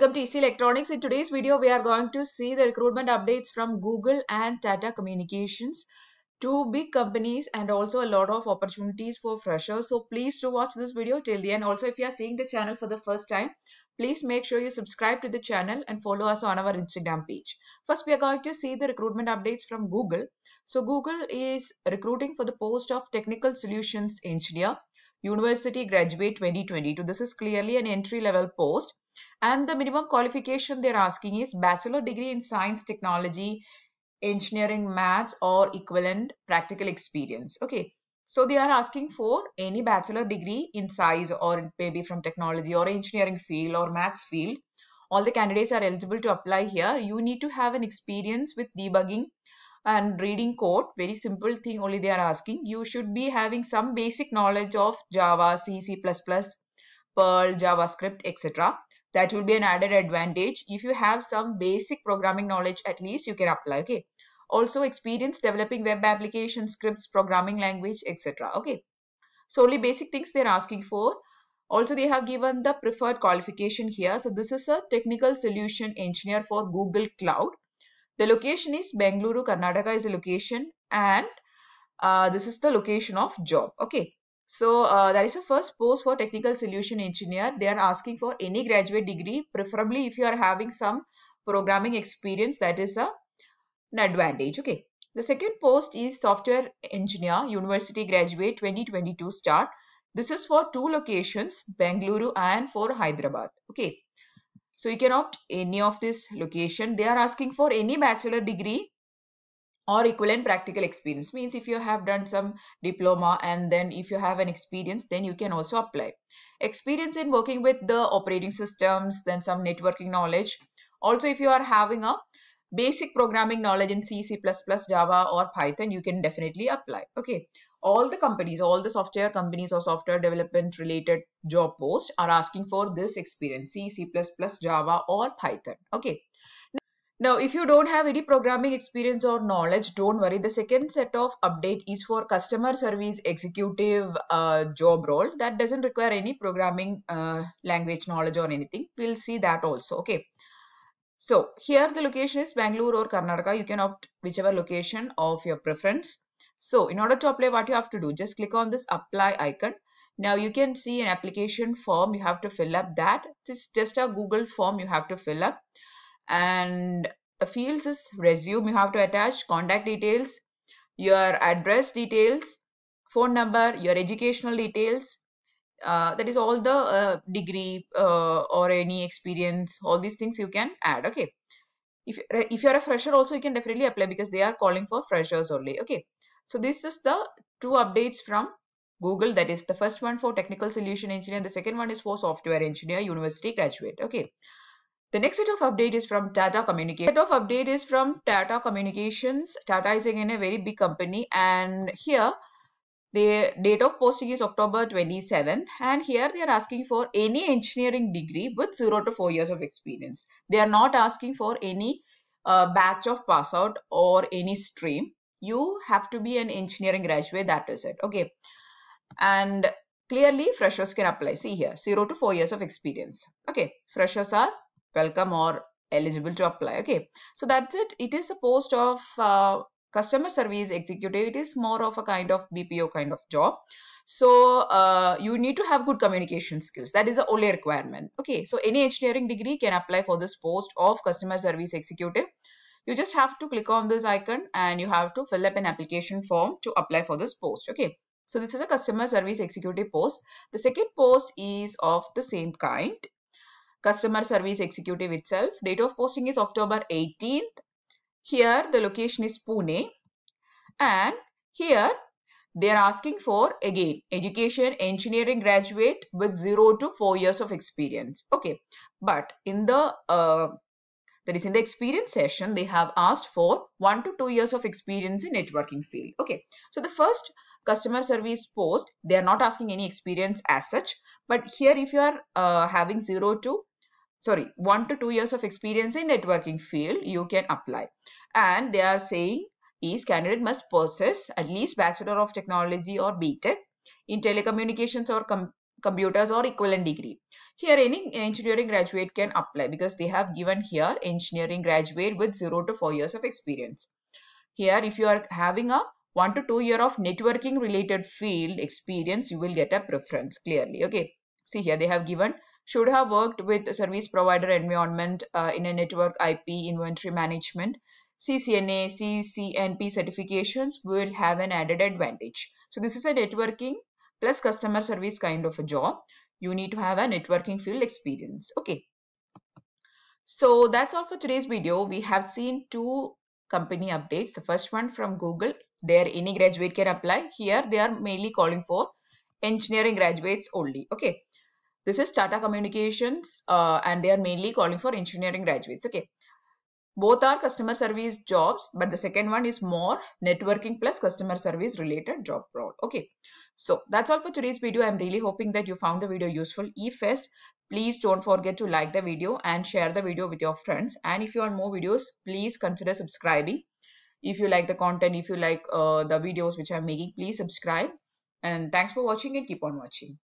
Welcome to Easy Electronics. In today's video, we are going to see the recruitment updates from Google and Tata Communications, two big companies, and also a lot of opportunities for freshers. So please do watch this video till the end. Also, if you are seeing the channel for the first time, please make sure you subscribe to the channel and follow us on our Instagram page. First, we are going to see the recruitment updates from Google. So Google is recruiting for the post of Technical Solutions Engineer, University Graduate 2022. This is clearly an entry-level post. And the minimum qualification they're asking is bachelor degree in science, technology, engineering, maths or equivalent practical experience. Okay, so they are asking for any bachelor degree in science or maybe from technology or engineering field or maths field. All the candidates are eligible to apply here. You need to have an experience with debugging and reading code. Very simple thing only they are asking. You should be having some basic knowledge of Java, C, C++, Perl, JavaScript, etc. That will be an added advantage. If you have some basic programming knowledge, at least you can apply. Okay. Also, experience developing web applications, scripts, programming language, etc. Okay. So only basic things they're asking for. Also, they have given the preferred qualification here. So this is a technical solution engineer for Google Cloud. The location is Bengaluru, Karnataka is the location, and this is the location of job. Okay. So that is the first post for technical solution engineer. They are asking for any graduate degree, preferably if you are having some programming experience, that is an advantage. Okay. The second post is software engineer, university graduate 2022 start. This is for two locations, Bengaluru and for Hyderabad. Okay. So you can opt any of this location. They are asking for any bachelor degree or equivalent practical experience, means if you have done some diploma and then if you have an experience, then you can also apply. Experience in working with the operating systems, then some networking knowledge. Also, if you are having a basic programming knowledge in C, C++, Java or Python, you can definitely apply. Okay. All the companies, all the software companies or software development related job posts are asking for this experience, C, C++, Java or Python. Okay. Now, if you don't have any programming experience or knowledge, don't worry. The second set of update is for customer service executive job role. That doesn't require any programming language knowledge or anything. We'll see that also. Okay. So here the location is Bangalore or Karnataka. You can opt whichever location of your preference. So in order to apply, what you have to do, just click on this apply icon. Now you can see an application form. You have to fill up that. It's just a Google form you have to fill up. And the fields is resume. You have to attach contact details, your address details, phone number, your educational details. That is all the degree or any experience. All these things you can add. Okay. If you are a fresher also, you can definitely apply because they are calling for freshers only. Okay. So this is the two updates from Google. That is the first one for technical solution engineer. The second one is for software engineer, university graduate. Okay. The next set of update is from Tata Communications. Set of update is from Tata Communications. Tata is again a very big company, and here the date of posting is October 27th. And here they are asking for any engineering degree with 0 to 4 years of experience. They are not asking for any batch of pass out or any stream. You have to be an engineering graduate. That is it. Okay, and clearly freshers can apply. See here, 0 to 4 years of experience. Okay, freshers are welcome or eligible to apply. Okay, so that's it. It is a post of customer service executive. It is more of a kind of BPO kind of job. So you need to have good communication skills. That is the only requirement. Okay, so any engineering degree can apply for this post of customer service executive. You just have to click on this icon and you have to fill up an application form to apply for this post. Okay, so this is a customer service executive post. The second post is of the same kind. Customer service executive itself. Date of posting is October 18th. Here the location is Pune, and here they are asking for again education engineering graduate with 0 to 4 years of experience. Okay, but in the in the experience session they have asked for 1 to 2 years of experience in networking field. Okay, so the first customer service post they are not asking any experience as such, but here if you are having 1 to 2 years of experience in networking field, you can apply. And they are saying each candidate must possess at least Bachelor of Technology or BTech in telecommunications or computers or equivalent degree. Here any engineering graduate can apply because they have given here engineering graduate with 0 to 4 years of experience. Here if you are having a 1 to 2 year of networking related field experience, you will get a preference clearly. Okay, see here they have given should have worked with service provider environment in a network IP inventory management. CCNA, CCNP certifications will have an added advantage. So this is a networking plus customer service kind of a job. You need to have a networking field experience. Okay. So that's all for today's video. We have seen two company updates. The first one from Google. There any graduate can apply. Here they are mainly calling for engineering graduates only. Okay. This is Tata Communications and they are mainly calling for engineering graduates. Okay. Both are customer service jobs, but the second one is more networking plus customer service related job role. Okay, so that's all for today's video. I'm really hoping that you found the video useful. If yes, please don't forget to like the video and share the video with your friends. And if you want more videos, please consider subscribing. If you like the content, if you like the videos which I'm making, please subscribe. And thanks for watching and keep on watching.